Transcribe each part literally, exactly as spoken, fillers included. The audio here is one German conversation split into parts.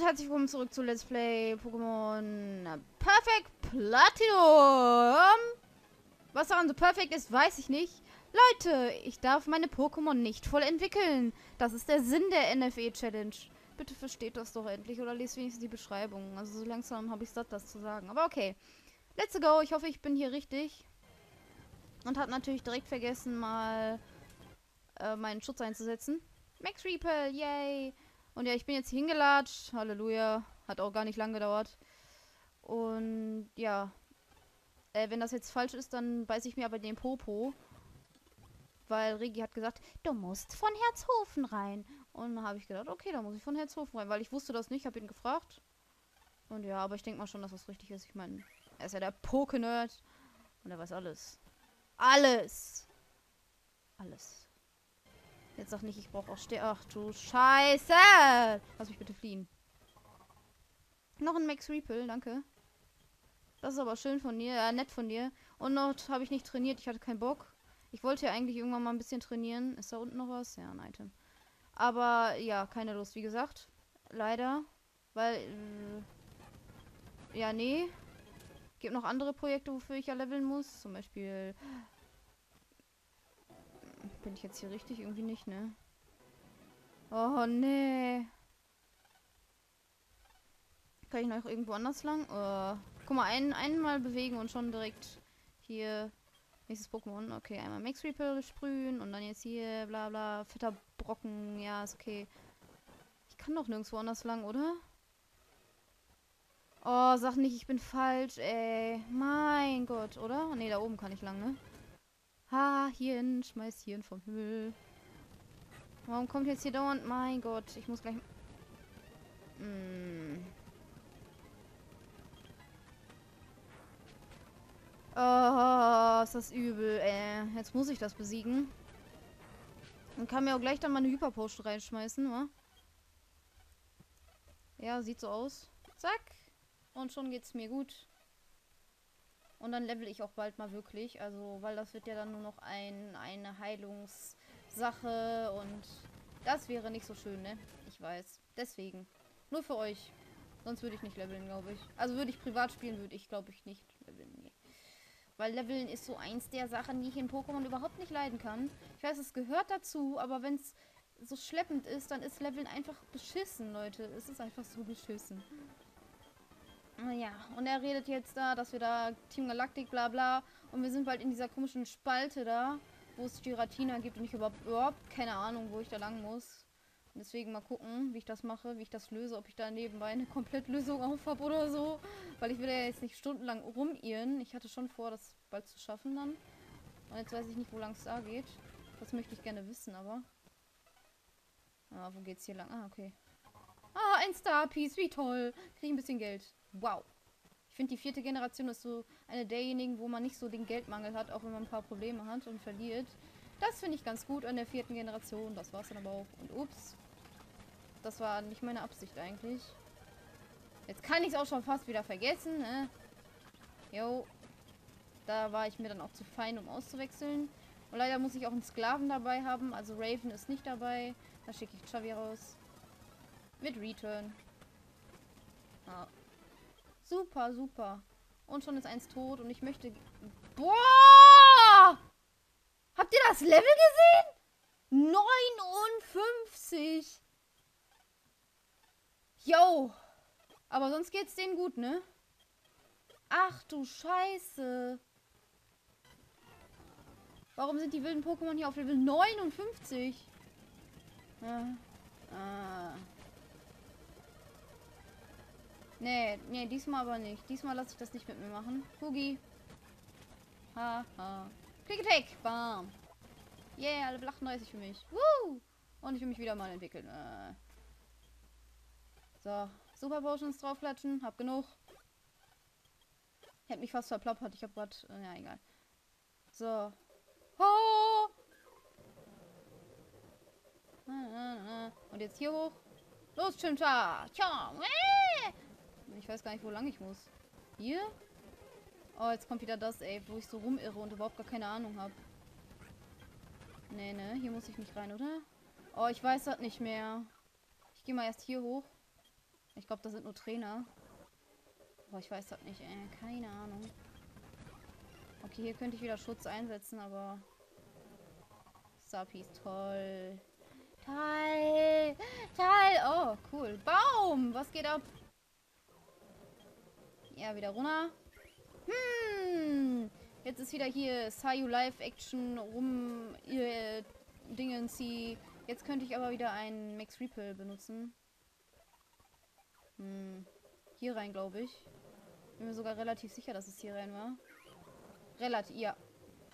damit herzlich willkommen zurück zu Let's Play Pokémon Perfect Platinum. Was daran so perfekt ist, weiß ich nicht. Leute, ich darf meine Pokémon nicht voll entwickeln. Das ist der Sinn der N F E-Challenge. Bitte versteht das doch endlich oder lest wenigstens die Beschreibung. Also so langsam habe ich satt, das zu sagen. Aber okay, let's go. Ich hoffe, ich bin hier richtig. Und habe natürlich direkt vergessen, mal äh, meinen Schutz einzusetzen. Max Repel, yay. Und ja, ich bin jetzt hingelatscht. Halleluja. Hat auch gar nicht lang gedauert. Und ja. Äh, wenn das jetzt falsch ist, dann beiße ich mir aber den Popo. Weil Regi hat gesagt, du musst von Herzhofen rein. Und dann habe ich gedacht, okay, da muss ich von Herzhofen rein. Weil ich wusste das nicht, habe ihn gefragt. Und ja, aber ich denke mal schon, dass das richtig ist. Ich meine, er ist ja der Poke-Nerd. Und er weiß alles. Alles. Alles. Jetzt sag nicht, ich brauche auch Stärke. Ach du Scheiße! Lass mich bitte fliehen. Noch ein Max Repel, danke. Das ist aber schön von dir, äh, nett von dir. Und noch habe ich nicht trainiert, ich hatte keinen Bock. Ich wollte ja eigentlich irgendwann mal ein bisschen trainieren. Ist da unten noch was? Ja, ein Item. Aber ja, keine Lust, wie gesagt. Leider. Weil, äh, ja, nee. Gibt noch andere Projekte, wofür ich ja leveln muss. Zum Beispiel... Bin ich jetzt hier richtig? Irgendwie nicht, ne? Oh, nee. Kann ich noch irgendwo anders lang? Oh. Guck mal, einen, einmal bewegen und schon direkt hier nächstes Pokémon. Okay, einmal Max Repel sprühen und dann jetzt hier, bla bla, fetter Brocken. Ja, ist okay. Ich kann doch nirgendwo anders lang, oder? Oh, sag nicht, ich bin falsch, ey. Mein Gott, oder? Ne, da oben kann ich lang, ne? Ha, Hirn, schmeiß Hirn vom Himmel. Warum kommt jetzt hier dauernd? Mein Gott, ich muss gleich... Mm. Oh, ist das übel, ey. Jetzt muss ich das besiegen. Und kann mir auch gleich dann mal eine Hyper-Potion reinschmeißen, wa? Ja, sieht so aus. Zack. Und schon geht's mir gut. Und dann level ich auch bald mal wirklich, also weil das wird ja dann nur noch ein, eine Heilungssache und das wäre nicht so schön, ne? Ich weiß. Deswegen. Nur für euch. Sonst würde ich nicht leveln, glaube ich. Also würde ich privat spielen, würde ich, glaube ich, nicht leveln. Nee. Weil leveln ist so eins der Sachen, die ich in Pokémon überhaupt nicht leiden kann. Ich weiß, es gehört dazu, aber wenn es so schleppend ist, dann ist leveln einfach beschissen, Leute. Es ist einfach so beschissen. Ja, und er redet jetzt da, dass wir da Team Galactic, bla bla, und wir sind bald in dieser komischen Spalte da, wo es Giratina gibt und ich überhaupt, überhaupt keine Ahnung, wo ich da lang muss. Und deswegen mal gucken, wie ich das mache, wie ich das löse, ob ich da nebenbei eine Komplettlösung auf habe oder so. Weil ich will ja jetzt nicht stundenlang rumirren. Ich hatte schon vor, das bald zu schaffen dann. Und jetzt weiß ich nicht, wo lang es da geht. Das möchte ich gerne wissen, aber... Ah, wo geht's hier lang? Ah, okay. Ah, ein Star Piece, wie toll. Krieg ich ein bisschen Geld. Wow. Ich finde, die vierte Generation ist so eine derjenigen, wo man nicht so den Geldmangel hat, auch wenn man ein paar Probleme hat und verliert. Das finde ich ganz gut an der vierten Generation. Das war's dann aber auch. Und ups. Das war nicht meine Absicht eigentlich. Jetzt kann ich es auch schon fast wieder vergessen, ne? Jo. Da war ich mir dann auch zu fein, um auszuwechseln. Und leider muss ich auch einen Sklaven dabei haben. Also Raven ist nicht dabei. Da schicke ich Chawi raus. Mit Return. Ah. Super, super. Und schon ist eins tot und ich möchte... Boah! Habt ihr das Level gesehen? neunundfünfzig! Yo! Aber sonst geht's denen gut, ne? Ach du Scheiße! Warum sind die wilden Pokémon hier auf Level neunundfünfzig? Ja. Ah... Nee, nee, diesmal aber nicht. Diesmal lasse ich das nicht mit mir machen. Kugi. Ha, ha. Klick-Klick. Bam. Yeah, alle lachen dreißig für mich. Woo! Und ich will mich wieder mal entwickeln. Äh. So. Super Potions draufklatschen. Hab genug. Ich hab mich fast verplappert. Ich hab grad... Ja, egal. So. Ho! Und jetzt hier hoch. Los, Chimchar! Tja! Ich weiß gar nicht, wo lang ich muss. Hier? Oh, jetzt kommt wieder das, ey, wo ich so rumirre und überhaupt gar keine Ahnung habe. Nee, ne? Hier muss ich nicht rein, oder? Oh, ich weiß das nicht mehr. Ich gehe mal erst hier hoch. Ich glaube, da sind nur Trainer. Boah, ich weiß das nicht, ey. Keine Ahnung. Okay, hier könnte ich wieder Schutz einsetzen, aber... Star Piece, toll. Teil! Teil! Oh, cool. Baum! Was geht ab? Ja, wieder runter. Hm! Jetzt ist wieder hier Sayu Live-Action rum. Ihr Dingensi. Jetzt könnte ich aber wieder einen Max Repel benutzen. Hm. Hier rein, glaube ich. Bin mir sogar relativ sicher, dass es hier rein war. Relativ, ja.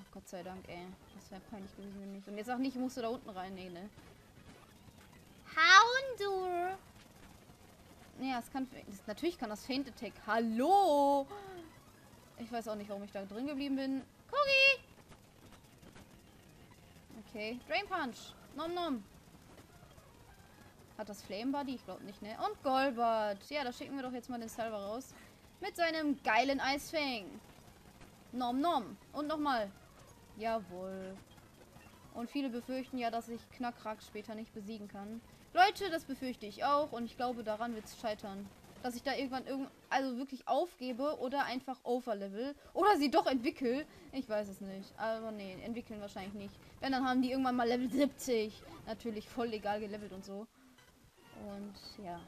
Ach, Gott sei Dank, ey. Das wäre peinlich gewesen, nämlich. Und jetzt auch nicht, musst du da unten rein. Nee, ne? Houndur! Ja, es kann... Das, natürlich kann das Faint-Attack. Hallo! Ich weiß auch nicht, warum ich da drin geblieben bin. Kugi! Okay. Drain Punch. Nom nom. Hat das Flame Body? Ich glaube nicht, ne? Und Golbert. Ja, da schicken wir doch jetzt mal den Salva raus. Mit seinem geilen Eisfang. Nom nom. Und nochmal. Jawohl. Und viele befürchten ja, dass ich Knackrack später nicht besiegen kann. Leute, das befürchte ich auch. Und ich glaube, daran wird es scheitern. Dass ich da irgendwann irgend... Also wirklich aufgebe oder einfach overlevel. Oder sie doch entwickle. Ich weiß es nicht. Aber nee, entwickeln wahrscheinlich nicht. Wenn, dann haben die irgendwann mal Level siebzig. Natürlich voll legal gelevelt und so. Und ja.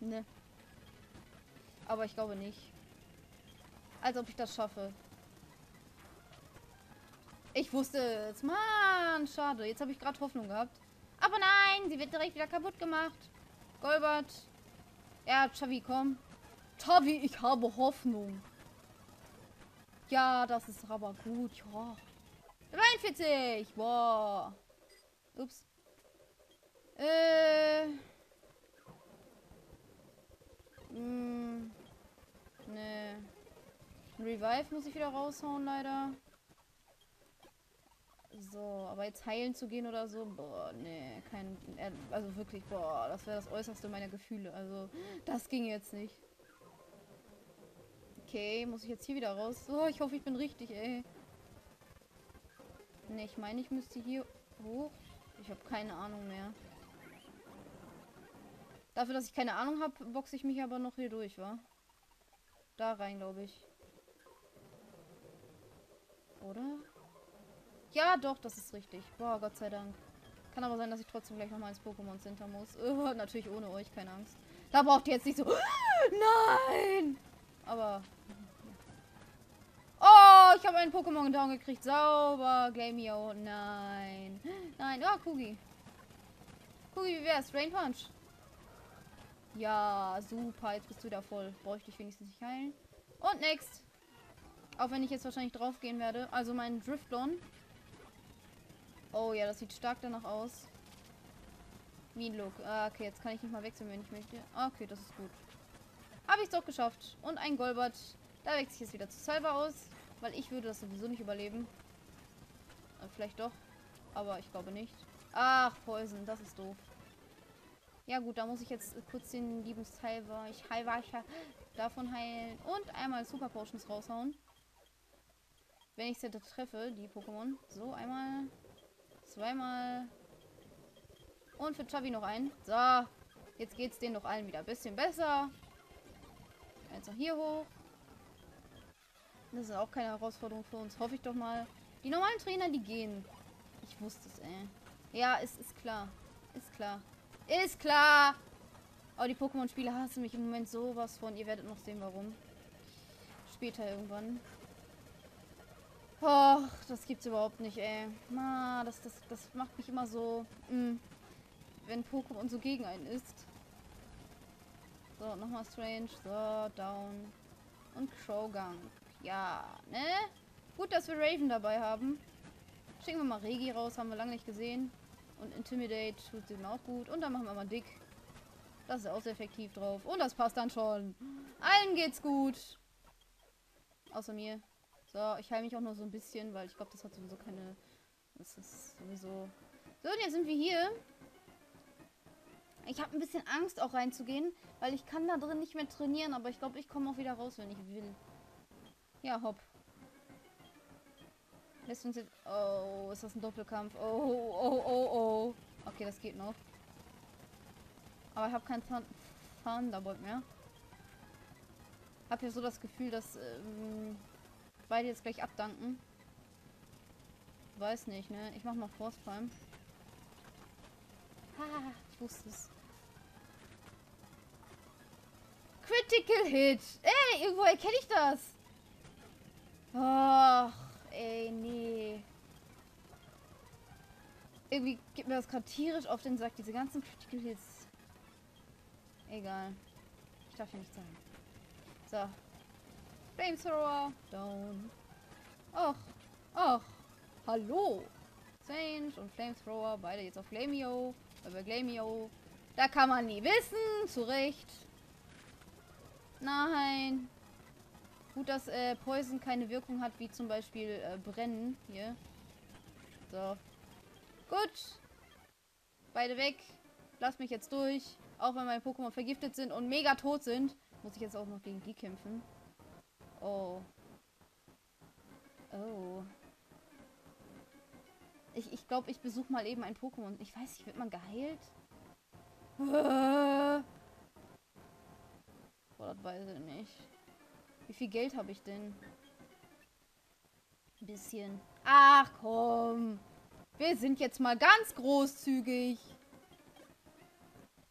Ne. Aber ich glaube nicht. Als ob ich das schaffe. Ich wusste es. Mann, schade. Jetzt habe ich gerade Hoffnung gehabt. Aber nein, sie wird direkt wieder kaputt gemacht. Golbert. Ja, Chawi, komm. Chawi, ich habe Hoffnung. Ja, das ist aber gut. Ja. dreiundvierzig. Wow. Ups. Äh. Hm. Nee. Revive muss ich wieder raushauen, leider. So, aber jetzt heilen zu gehen oder so, boah, nee, kein, also wirklich, boah, das wäre das Äußerste meiner Gefühle, also das ging jetzt nicht. Okay, muss ich jetzt hier wieder raus? Oh, ich hoffe, ich bin richtig, ey. Ne, ich meine, ich müsste hier hoch. Ich habe keine Ahnung mehr. Dafür, dass ich keine Ahnung habe, boxe ich mich aber noch hier durch, wa? Da rein, glaube ich. Oder? Ja, doch, das ist richtig. Boah, Gott sei Dank. Kann aber sein, dass ich trotzdem gleich nochmal ins Pokémon Center muss. Oh, natürlich ohne euch, keine Angst. Da braucht ihr jetzt nicht so... Nein! Aber... Oh, ich habe einen Pokémon down gekriegt. Sauber. Flamio. Nein. Nein. Oh, Kugi. Kugi, wie wär's? Rain Punch. Ja, super. Jetzt bist du da voll. Bräuchte ich wenigstens nicht heilen. Und next. Auch wenn ich jetzt wahrscheinlich drauf gehen werde. Also meinen Driftlon. Oh ja, das sieht stark danach aus. Mean Look. Ah, okay, jetzt kann ich nicht mal wechseln, wenn ich möchte. Okay, das ist gut. Habe ich es doch geschafft. Und ein Golbert. Da wechsle ich jetzt wieder zu Salva aus. Weil ich würde das sowieso nicht überleben. Vielleicht doch. Aber ich glaube nicht. Ach, Poison. Das ist doof. Ja gut, da muss ich jetzt kurz den lieben Salva. Ich heilbar davon heilen. Und einmal Super Potions raushauen. Wenn ich sie treffe, die Pokémon. So, einmal. Zweimal. Und für Chawi noch ein. So. Jetzt geht's denen doch allen wieder ein bisschen besser. Jetzt noch hier hoch. Das ist auch keine Herausforderung für uns. Hoffe ich doch mal. Die normalen Trainer, die gehen. Ich wusste es, ey. Ja, es ist klar. Ist klar. Ist klar! Oh, die Pokémon-Spiele hassen mich im Moment sowas von. Ihr werdet noch sehen, warum. Später irgendwann. Och, das gibt's überhaupt nicht, ey. Ma, das, das, das macht mich immer so, mh, wenn Pokémon so gegen einen ist. So, nochmal Strange. So, down. Und Crowgang. Ja, ne? Gut, dass wir Raven dabei haben. Schicken wir mal Regi raus, haben wir lange nicht gesehen. Und Intimidate tut eben auch gut. Und dann machen wir mal dick. Das ist auch sehr effektiv drauf. Und das passt dann schon. Allen geht's gut. Außer mir. So, ich heile mich auch nur so ein bisschen, weil ich glaube, das hat sowieso keine... Das ist sowieso... So, und jetzt sind wir hier. Ich habe ein bisschen Angst, auch reinzugehen, weil ich kann da drin nicht mehr trainieren, aber ich glaube, ich komme auch wieder raus, wenn ich will. Ja, hopp. Lässt uns jetzt... Oh, ist das ein Doppelkampf? Oh, oh, oh, oh. Okay, das geht noch. Aber ich habe keinen Thunderbolt mehr. Hab hier so das Gefühl, dass ähm, beide jetzt gleich abdanken. Weiß nicht, ne? Ich mach mal Force Prime. Ah, ich wusste es. Critical Hit! Ey, irgendwoher kenne ich das! Ach, ey, nee. Irgendwie gibt mir das gerade tierisch auf den Sack, diese ganzen Critical Hits. Egal. Ich darf hier nicht sein. So. Flamethrower. Down. Och. Och. Hallo. Strange und Flamethrower. Beide jetzt auf Flamio. Über Flamio. Da kann man nie wissen. Zu Recht. Nein. Gut, dass äh, Poison keine Wirkung hat, wie zum Beispiel äh, Brennen. Hier. So. Gut. Beide weg. Lass mich jetzt durch. Auch wenn meine Pokémon vergiftet sind und mega tot sind, muss ich jetzt auch noch gegen die kämpfen. Oh. Oh. Ich, ich glaube, ich besuche mal eben ein Pokémon. Ich weiß nicht, wird man geheilt? Boah, das weiß ich nicht. Wie viel Geld habe ich denn? Ein bisschen. Ach komm. Wir sind jetzt mal ganz großzügig.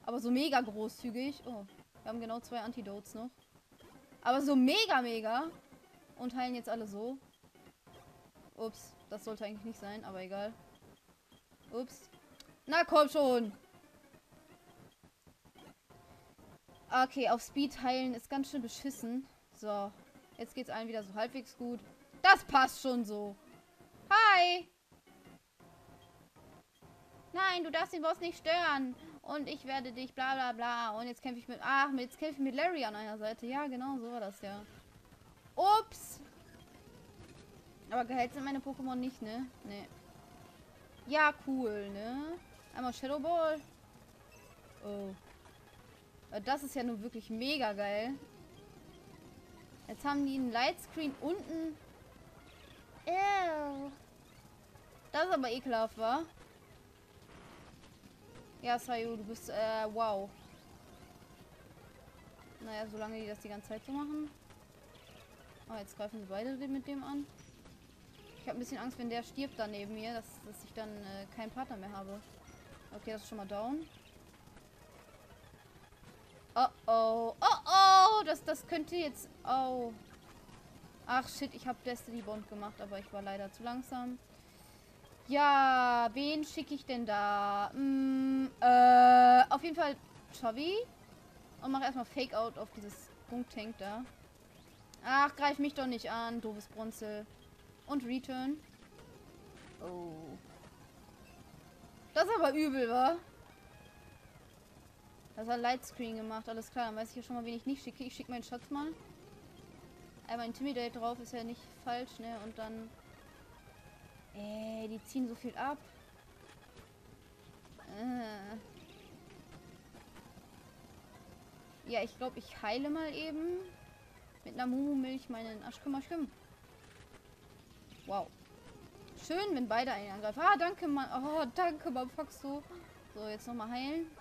Aber so mega großzügig. Oh, wir haben genau zwei Antidotes noch. Aber so mega, mega. Und heilen jetzt alle so. Ups, das sollte eigentlich nicht sein, aber egal. Ups. Na komm schon. Okay, auf Speed heilen ist ganz schön beschissen. So, jetzt geht's allen wieder so halbwegs gut. Das passt schon so. Hi. Nein, du darfst den Boss nicht stören. Und ich werde dich bla bla bla. Und jetzt kämpfe ich mit... Ach, jetzt kämpfe ich mit Larry an einer Seite. Ja, genau, so war das ja. Ups. Aber geheilt sind meine Pokémon nicht, ne? Ne. Ja, cool, ne? Einmal Shadow Ball. Oh. Das ist ja nun wirklich mega geil. Jetzt haben die einen Lightscreen unten. Ew. Das ist aber ekelhaft, wa? Ja, Sayu, du bist, äh, wow. Naja, solange die das die ganze Zeit so machen. Oh, jetzt greifen sie beide mit dem an. Ich habe ein bisschen Angst, wenn der stirbt da neben mir, dass, dass ich dann äh, keinen Partner mehr habe. Okay, das ist schon mal down. Oh, oh. Oh, oh. Das, das könnte jetzt... Oh. Ach, shit. Ich habe Destiny Bond gemacht, aber ich war leider zu langsam. Ja, wen schicke ich denn da? Mm, äh, auf jeden Fall Chawi. Und mache erstmal Fake Out auf dieses Punktank da. Ach, greif mich doch nicht an, doofes Brunzel. Und Return. Oh. Das ist aber übel, wa? Das hat Lightscreen gemacht, alles klar. Dann weiß ich ja schon mal, wen ich nicht schicke. Ich schicke meinen Schatz mal. Einmal Intimidate drauf, ist ja nicht falsch, ne? Und dann... Ey, die ziehen so viel ab. Äh. Ja, ich glaube, ich heile mal eben mit einer Mumu-Milch meinen Aschkümmerschwimm. Wow. Schön, wenn beide einen angreifen. Ah, danke, Mann. Oh, danke, Mann. Fox, so. So, jetzt nochmal heilen.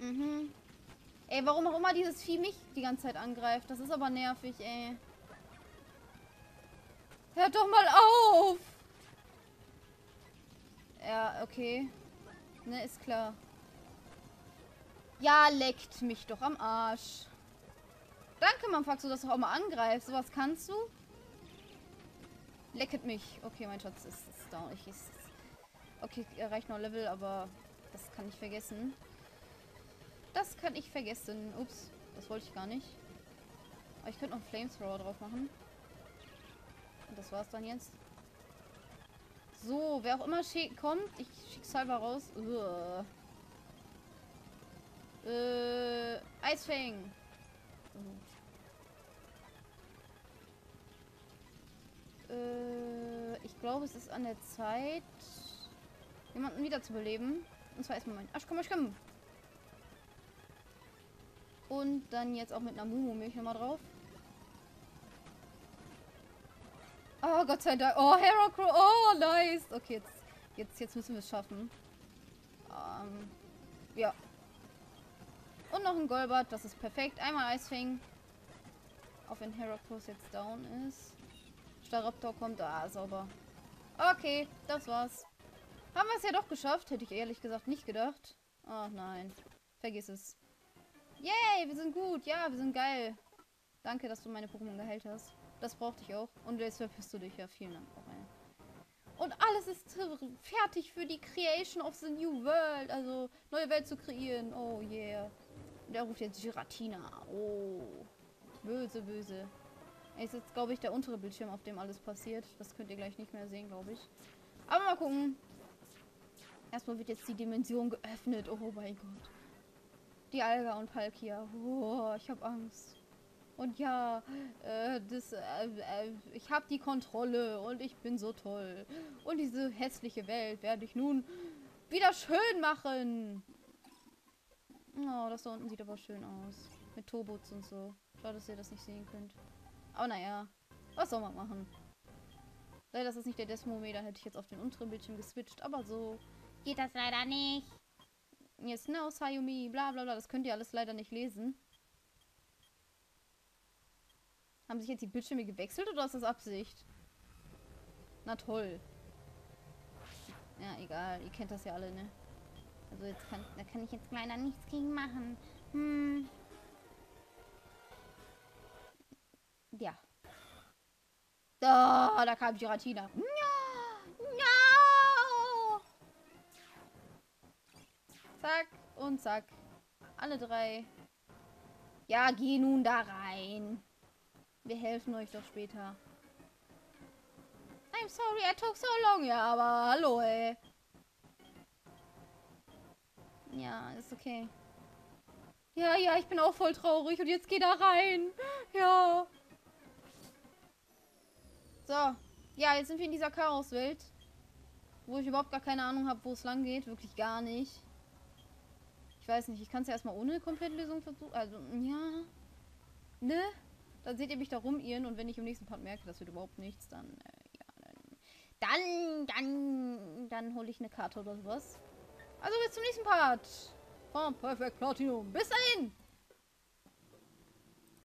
Mhm. Ey, warum auch immer dieses Vieh mich die ganze Zeit angreift. Das ist aber nervig, ey. Hört doch mal auf! Ja, okay. Ne, ist klar. Ja, leckt mich doch am Arsch. Danke, Mann, Fax, du das doch auch mal angreifst. Sowas kannst du? Lecket mich. Okay, mein Schatz ist, ist down. Ich ist, okay, erreicht noch Level, aber das kann ich vergessen. Das kann ich vergessen. Ups, das wollte ich gar nicht. Aber ich könnte noch einen Flamethrower drauf machen. Und das war's dann jetzt. So, wer auch immer kommt, ich schick Salva raus. Uah. Äh, Eisfang. Oh. Äh, ich glaube, es ist an der Zeit, jemanden wieder zu beleben. Und zwar erstmal mein Aschkümmerschwimm. Und dann jetzt auch mit einer Mumu-Milch nochmal drauf. Oh, Gott sei Dank. Oh, Heracross. Oh, nice. Okay, jetzt, jetzt, jetzt müssen wir es schaffen. Ähm. Um Ja. Und noch ein Golbert, das ist perfekt. Einmal Eisfang. Auch wenn Heracross jetzt down ist. Staraptor kommt. Ah, sauber. Okay, das war's. Haben wir es ja doch geschafft. Hätte ich ehrlich gesagt nicht gedacht. Ach nein. Vergiss es. Yay, wir sind gut. Ja, wir sind geil. Danke, dass du meine Pokémon geheilt hast. Das brauchte ich auch. Und jetzt verpisst du dich. Ja, vielen Dank. Auch eine. Und alles ist fertig für die Creation of the New World. Also, neue Welt zu kreieren. Oh, yeah. Und er ruft jetzt Giratina. Oh. Böse, böse. Ist jetzt, glaube ich, der untere Bildschirm, auf dem alles passiert. Das könnt ihr gleich nicht mehr sehen, glaube ich. Aber mal gucken. Erstmal wird jetzt die Dimension geöffnet. Oh mein Gott. Die Alga und Palkia. Oh, ich habe Angst. Und ja, äh, das, äh, äh, ich habe die Kontrolle und ich bin so toll. Und diese hässliche Welt werde ich nun wieder schön machen. Oh, das da unten sieht aber schön aus. Mit Turbots und so. Schade, dass ihr das nicht sehen könnt. Aber naja, was soll man machen? Leider, das ist nicht der Desmometer, hätte ich jetzt auf den unteren Bildschirm geswitcht. Aber so geht das leider nicht. Yes, no, Sayumi, bla bla bla. Das könnt ihr alles leider nicht lesen. Haben sich jetzt die Bildschirme gewechselt oder ist das Absicht? Na toll. Ja, egal. Ihr kennt das ja alle, ne? Also jetzt kann, da kann ich jetzt leider nichts gegen machen. Hm. Ja. Da, da kam Giratina. No! No! Zack und zack. Alle drei. Ja, geh nun da rein. Wir helfen euch doch später. I'm sorry, I took so long. Ja, aber hallo, ey. Ja, ist okay. Ja, ja, ich bin auch voll traurig. Und jetzt geh da rein. Ja. So. Ja, jetzt sind wir in dieser Chaoswelt. Wo ich überhaupt gar keine Ahnung habe, wo es lang geht. Wirklich gar nicht. Ich weiß nicht. Ich kann es ja erstmal ohne Komplettlösung versuchen. Also, ja. Ne? Dann seht ihr mich da rumirren und wenn ich im nächsten Part merke, das wird überhaupt nichts, dann, äh, ja, dann, dann, dann, dann hole ich eine Karte oder sowas. Also bis zum nächsten Part von Perfect Platinum. Bis dahin!